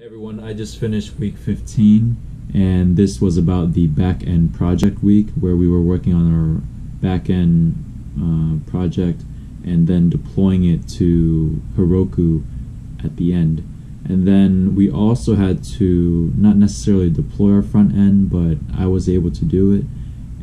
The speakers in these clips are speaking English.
Hey everyone, I just finished week 15 and this was about the back-end project week where we were working on our back-end project and then deploying it to Heroku at the end. And then we also had to not necessarily deploy our front end, but I was able to do it,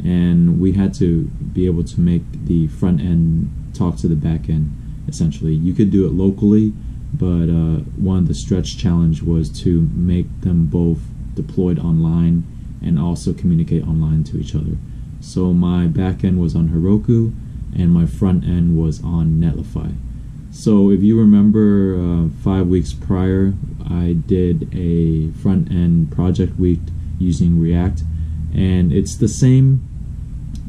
and we had to be able to make the front end talk to the back end essentially. You could do it locally, but one of the stretch challenge was to make them both deployed online and also communicate online to each other. So my back end was on Heroku and my front end was on Netlify. So if you remember 5 weeks prior, I did a front end project week using React, and it's the same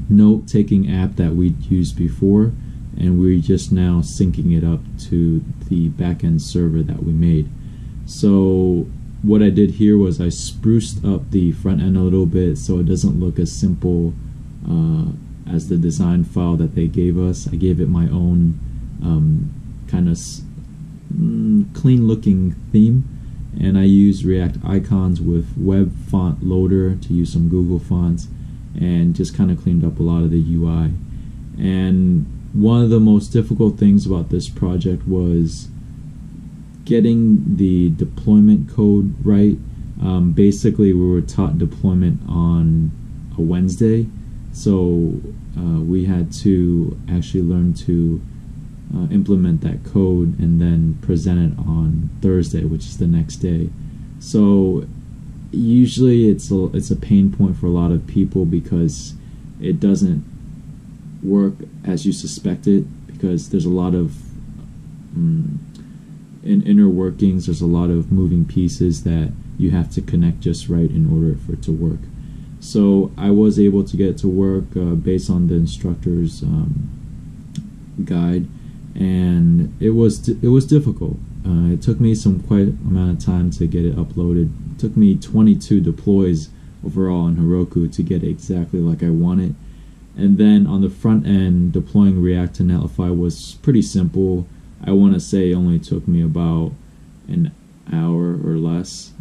note-taking app that we'd used before, and we're just now syncing it up to the backend server that we made. So what I did here was I spruced up the front end a little bit so it doesn't look as simple as the design file that they gave us. I gave it my own kind of clean looking theme, and I used React icons with web font loader to use some Google fonts and just kind of cleaned up a lot of the UI. And one of the most difficult things about this project was getting the deployment code right. Basically, we were taught deployment on a Wednesday, so we had to actually learn to implement that code and then present it on Thursday, which is the next day. So usually it's a pain point for a lot of people because it doesn't work as you suspected, because there's a lot of inner workings, there's a lot of moving pieces that you have to connect just right in order for it to work. So I was able to get it to work based on the instructor's guide, and it was difficult. It took me quite amount of time to get it uploaded. It took me 22 deploys overall on Heroku to get it exactly like I wanted. And then on the front end, deploying React to Netlify was pretty simple. I want to say it only took me about an hour or less,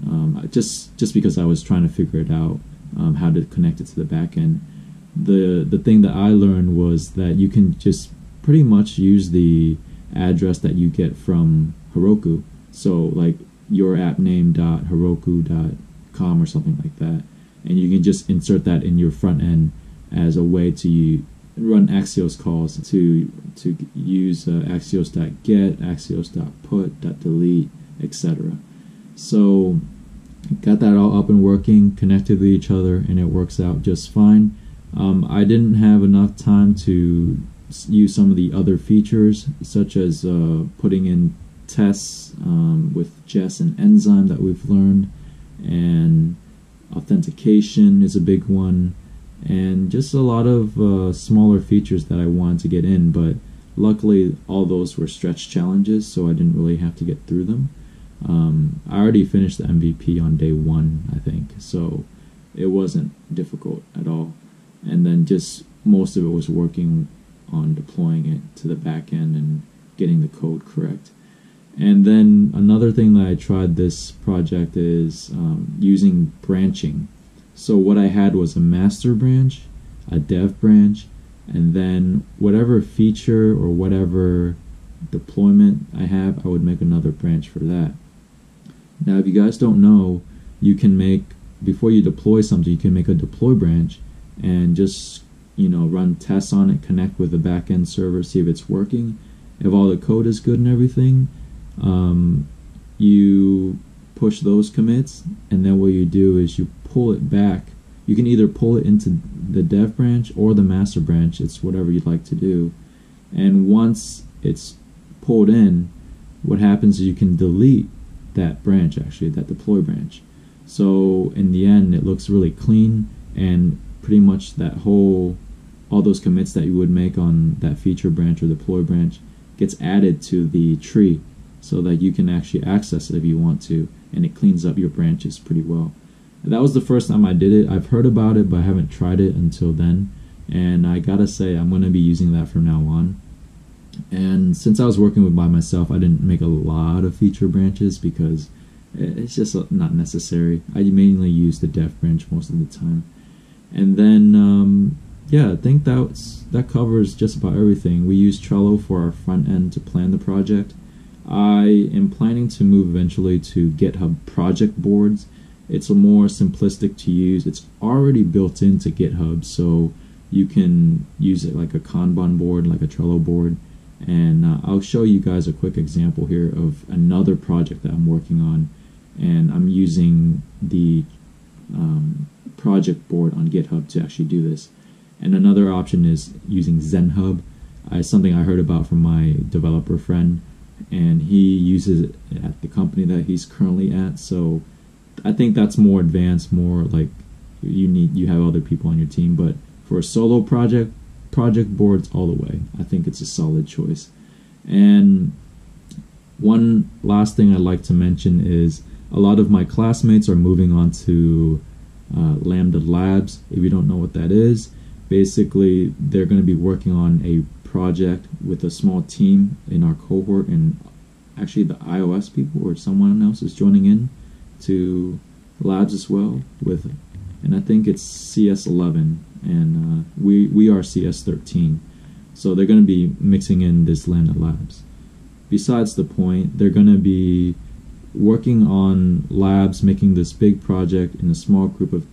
just because I was trying to figure it out, how to connect it to the back end. The thing that I learned was that you can just pretty much use the address that you get from Heroku. So like your app name.heroku.com or something like that. And you can just insert that in your front end as a way to run Axios calls to use axios.get, axios.put, .delete, etc. So got that all up and working, connected to each other, and it works out just fine. I didn't have enough time to use some of the other features, such as putting in tests with Jest and Enzyme that we've learned, and authentication is a big one, and just a lot of smaller features that I wanted to get in, but luckily all those were stretch challenges, so I didn't really have to get through them. I already finished the MVP on day one, I think, so it wasn't difficult at all. And then just most of it was working on deploying it to the back end and getting the code correct. And then another thing that I tried this project is using branching. So what I had was a master branch, a dev branch, and then whatever feature or whatever deployment I have, I would make another branch for that. Now, if you guys don't know, you can make, before you deploy something, you can make a deploy branch and just, you know, run tests on it, connect with the backend server, see if it's working. If all the code is good and everything, you push those commits, and then what you do is you pull it back. You can either pull it into the dev branch or the master branch, it's whatever you'd like to do. And once it's pulled in, what happens is you can delete that branch, actually, that deploy branch. So in the end, it looks really clean, and pretty much that whole, all those commits that you would make on that feature branch or deploy branch gets added to the tree so that you can actually access it if you want to, and it cleans up your branches pretty well. That was the first time I did it. I've heard about it, but I haven't tried it until then. And I gotta say, I'm gonna be using that from now on. And since I was working by myself, I didn't make a lot of feature branches because It's just not necessary. I mainly use the dev branch most of the time. And then, yeah, I think that covers just about everything. We use Trello for our front end to plan the project. I am planning to move eventually to GitHub project boards. It's more simplistic to use. It's already built into GitHub, so you can use it like a Kanban board, like a Trello board. And I'll show you guys a quick example here of another project that I'm working on. And I'm using the project board on GitHub to actually do this. And another option is using ZenHub. It's something I heard about from my developer friend, and he uses it at the company that he's currently at. So I think that's more advanced, more like you have other people on your team. But for a solo project, project boards all the way. I think it's a solid choice. And one last thing I'd like to mention is a lot of my classmates are moving on to Lambda Labs. If you don't know what that is, basically they're going to be working on a project with a small team in our cohort, and actually the iOS people or someone else is joining in to labs as well with, and I think it's CS11, and we are CS13, so they're going to be mixing in this Lambda Labs. Besides the point, they're going to be working on labs, making this big project in a small group of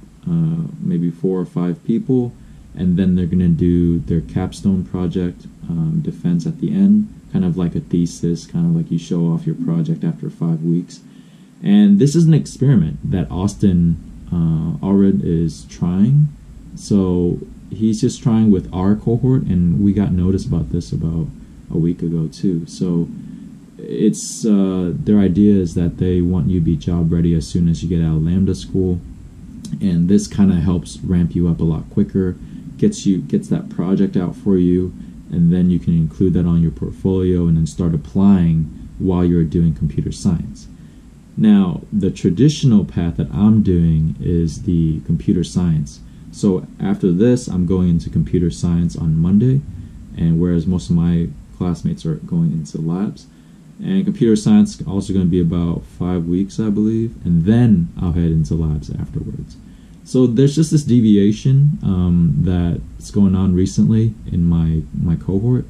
maybe 4 or 5 people, and then they're going to do their capstone project defense at the end, kind of like a thesis, kind of like you show off your project after 5 weeks. And this is an experiment that Austin Allred is trying. So he's just trying with our cohort, and we got notice about this about a week ago too. So it's their idea is that they want you to be job ready as soon as you get out of Lambda School, and this kind of helps ramp you up a lot quicker, gets that project out for you, and then you can include that on your portfolio and then start applying while you're doing computer science. Now, the traditional path that I'm doing is the computer science. So after this, I'm going into computer science on Monday, and whereas most of my classmates are going into labs. And computer science also going to be about 5 weeks, I believe, and then I'll head into labs afterwards. So there's just this deviation that's going on recently in my cohort,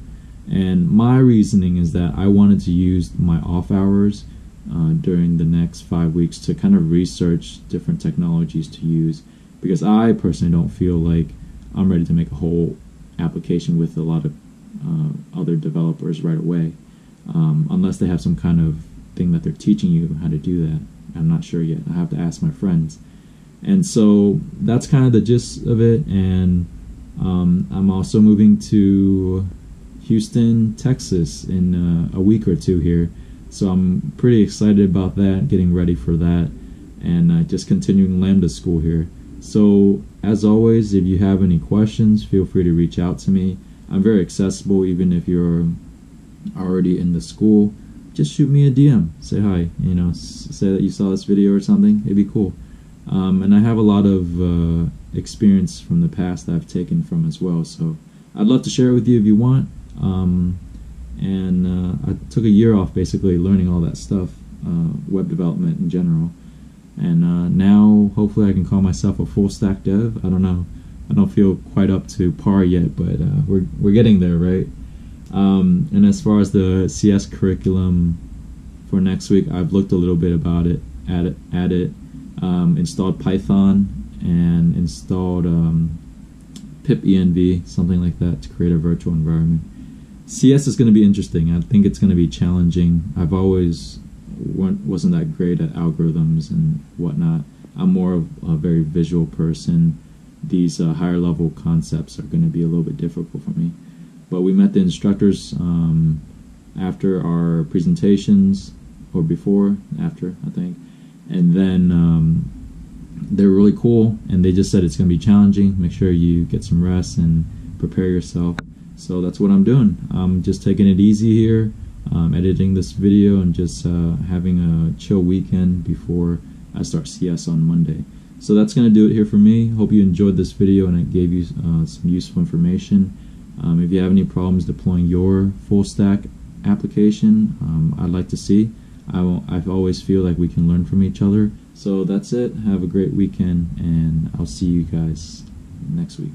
and my reasoning is that I wanted to use my off hours during the next 5 weeks to kind of research different technologies to use, because I personally don't feel like I'm ready to make a whole application with a lot of other developers right away, unless they have some kind of thing that they're teaching you how to do that. I'm not sure yet. I have to ask my friends. And so that's kind of the gist of it. And I'm also moving to Houston, Texas in a week or two here. So I'm pretty excited about that, getting ready for that, and just continuing Lambda School here. So as always, if you have any questions, feel free to reach out to me. I'm very accessible, even if you're already in the school. Just shoot me a DM, say hi, you know, say that you saw this video or something. It'd be cool. And I have a lot of experience from the past that I've taken from as well. So I'd love to share it with you if you want. And I took a year off basically learning all that stuff, web development in general, and now hopefully I can call myself a full stack dev. I don't know, I don't feel quite up to par yet, but we're getting there, right? And as far as the CS curriculum for next week, I've looked a little bit about it at it, installed Python and installed pipenv, something like that, to create a virtual environment. CS is going to be interesting. I think it's going to be challenging. I've always wasn't that great at algorithms and whatnot. I'm more of a very visual person. These higher level concepts are going to be a little bit difficult for me. But we met the instructors after our presentations, or before, after, I think. And then they're really cool, and they just said it's going to be challenging. Make sure you get some rest and prepare yourself. So that's what I'm doing. I'm just taking it easy here, editing this video, and just having a chill weekend before I start CS on Monday. So that's going to do it here for me. Hope you enjoyed this video and it gave you some useful information. If you have any problems deploying your full stack application, I'd like to see. I always feel like we can learn from each other. So that's it. Have a great weekend, and I'll see you guys next week.